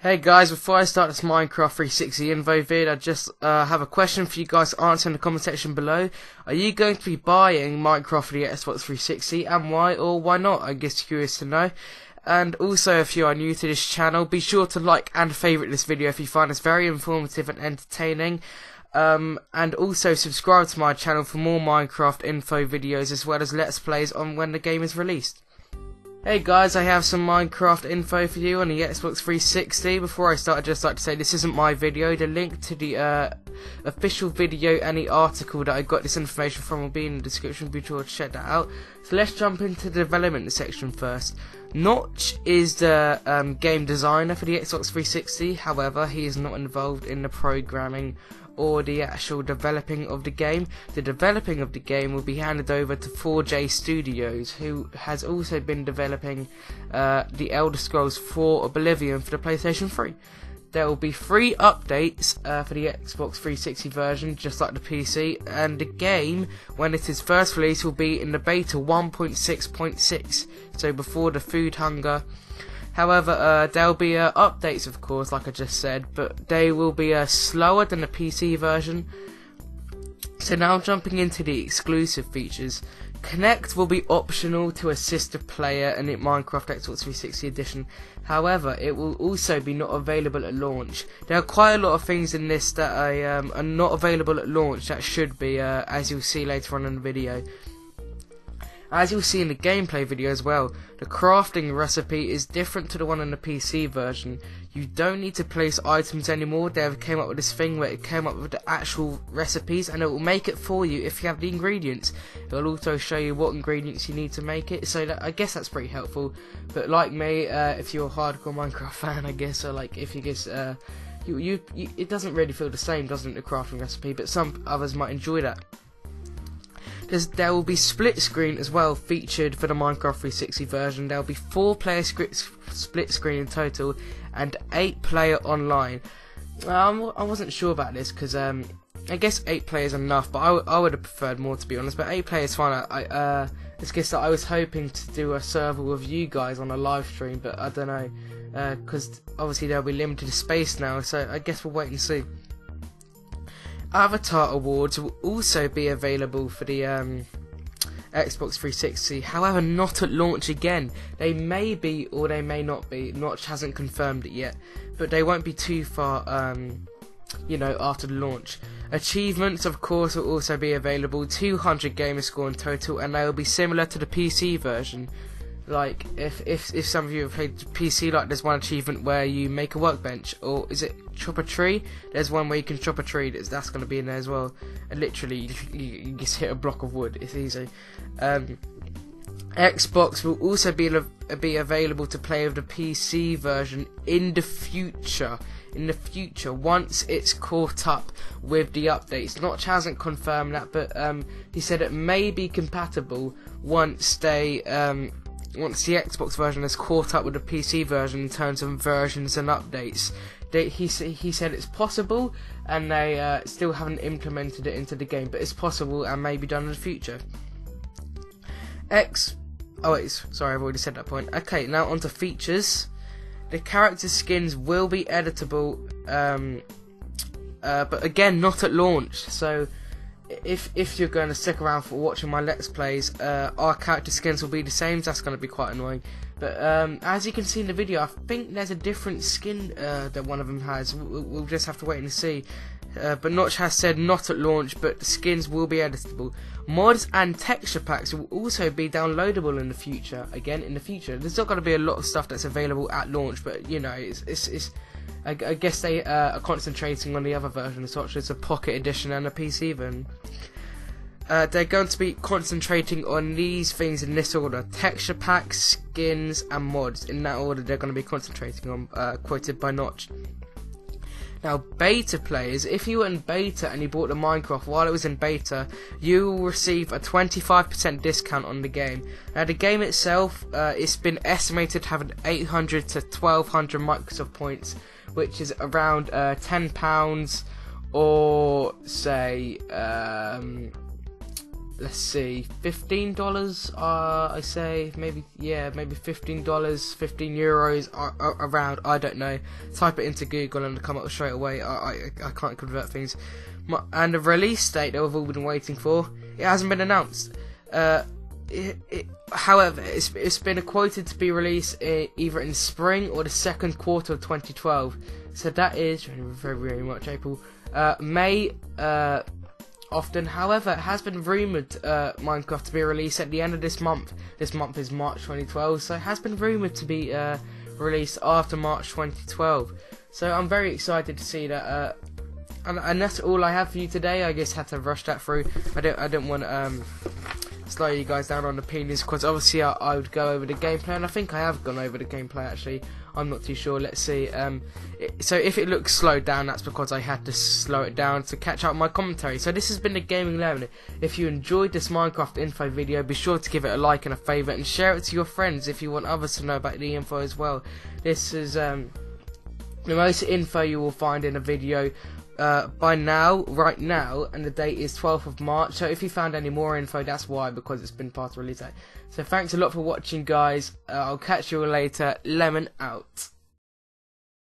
Hey guys, before I start this Minecraft 360 info vid, I just have a question for you guys to answer in the comment section below. Are you going to be buying Minecraft for the Xbox 360, and why or why not? I'm just curious to know. And also, if you are new to this channel, be sure to like and favourite this video if you find this very informative and entertaining. And also subscribe to my channel for more Minecraft info videos as well as Let's Plays on when the game is released. Hey guys, I have some Minecraft info for you on the Xbox 360. Before I start, I'd just like to say this isn't my video. The link to the official video and the article that I got this information from will be in the description. Be sure to check that out. So let's jump into the development section first. Notch is the game designer for the Xbox 360. However, he is not involved in the programming or the actual developing of the game. The developing of the game will be handed over to 4J Studios, who has also been developing the Elder Scrolls IV: Oblivion for the PlayStation 3. There will be 3 updates for the Xbox 360 version, just like the PC, and the game, when it is first released, will be in the beta 1.6.6, so before the food hunger. However, there'll be updates, of course, like I just said, but they will be slower than the PC version. So now jumping into the exclusive features. Kinect will be optional to assist the player in the Minecraft Xbox 360 edition. However, it will also be not available at launch. There are quite a lot of things in this that are not available at launch that should be, as you'll see later on in the video. As you'll see in the gameplay video as well, the crafting recipe is different to the one in the PC version. You don't need to place items anymore. They came up with this thing where it came up with the actual recipes, and it will make it for you if you have the ingredients. It will also show you what ingredients you need to make it, so that, I guess that's pretty helpful. But like me, if you're a hardcore Minecraft fan, I guess, or like if you guess, it doesn't really feel the same, doesn't it, the crafting recipe, but some others might enjoy that. There will be split screen as well featured for the Minecraft 360 version. There will be 4-player split screen in total and 8-player online. I wasn't sure about this because I guess 8-player is enough, but I would have preferred more, to be honest. But 8-player is fine. It's just that I was hoping to do a server with you guys on a live stream, but I don't know, because obviously there will be limited space now, so I guess we'll wait and see. Avatar awards will also be available for the Xbox 360, however not at launch again. They may be or they may not be. Notch hasn't confirmed it yet, but they won't be too far after the launch. Achievements, of course, will also be available, 200 gamer score in total, and they will be similar to the PC version. Like if some of you have played PC, like there's one achievement where you make a workbench, or is it chop a tree? There's one where you can chop a tree. That's going to be in there as well. And literally you just hit a block of wood. It's easy. Xbox will also be available to play with the PC version in the future. In the future, once it's caught up with the updates. Notch hasn't confirmed that, but he said it may be compatible once they once the Xbox version has caught up with the PC version in terms of versions and updates. He said it's possible, and they still haven't implemented it into the game, but it's possible and may be done in the future. Oh wait, sorry, I've already said that point. Okay, now on to features. The character skins will be editable, but again, not at launch, so if you're going to stick around for watching my Let's Plays, our character skins will be the same. That's going to be quite annoying, but as you can see in the video, I think there's a different skin that one of them has. We'll just have to wait and see, but Notch has said not at launch, but the skins will be editable. Mods and texture packs will also be downloadable in the future. Again, in the future, there's not going to be a lot of stuff that's available at launch, but you know, I guess they are concentrating on the other versions, such as a Pocket Edition and a PC version. They're going to be concentrating on these things in this order: texture packs, skins, and mods. In that order, they're going to be concentrating on, quoted by Notch. Now, beta players, if you were in beta and you bought the Minecraft while it was in beta, you will receive a 25% discount on the game. Now, the game itself, it's been estimated to have 800 to 1200 Microsoft points, which is around £10, or say let's see, $15, I say, maybe, yeah, maybe $15, 15 euros, around, I don't know, type it into Google and it'll come up straight away. I can't convert things. And the release date that we've all been waiting for, it hasn't been announced. However, it's been quoted to be released either in spring or the second quarter of 2012. So that is very much April, May, often. However, it has been rumoured Minecraft to be released at the end of this month. This month is March 2012, so it has been rumoured to be released after March 2012. So I'm very excited to see that. And that's all I have for you today. I just had to rush that through. I don't want to slow you guys down on opinions, because obviously I would go over the gameplay, and I think I have gone over the gameplay actually. I'm not too sure. Let's see. So if it looks slowed down, that's because I had to slow it down to catch up my commentary. So this has been the Gaming Learning. If you enjoyed this Minecraft info video, be sure to give it a like and a favourite, and share it to your friends if you want others to know about the info as well. This is the most info you will find in a video. By now, right now, and the date is 12th of March, so if you found any more info, that's why, because it's been past release date. So thanks a lot for watching, guys. I'll catch you all later. Lemon out.